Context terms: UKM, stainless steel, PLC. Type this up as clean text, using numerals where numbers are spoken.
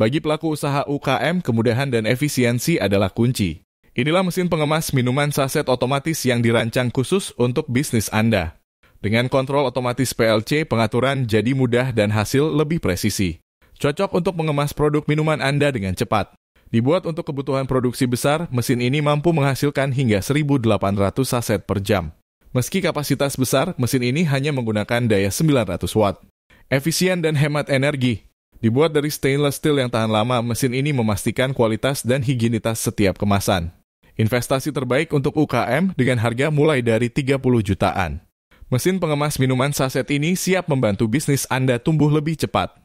Bagi pelaku usaha UKM, kemudahan dan efisiensi adalah kunci. Inilah mesin pengemas minuman saset otomatis yang dirancang khusus untuk bisnis Anda. Dengan kontrol otomatis PLC, pengaturan jadi mudah dan hasil lebih presisi. Cocok untuk mengemas produk minuman Anda dengan cepat. Dibuat untuk kebutuhan produksi besar, mesin ini mampu menghasilkan hingga 1.800 saset per jam. Meski kapasitas besar, mesin ini hanya menggunakan daya 900 watt. Efisien dan hemat energi. Dibuat dari stainless steel yang tahan lama, mesin ini memastikan kualitas dan higienitas setiap kemasan. Investasi terbaik untuk UKM dengan harga mulai dari 30 jutaan. Mesin pengemas minuman saset ini siap membantu bisnis Anda tumbuh lebih cepat.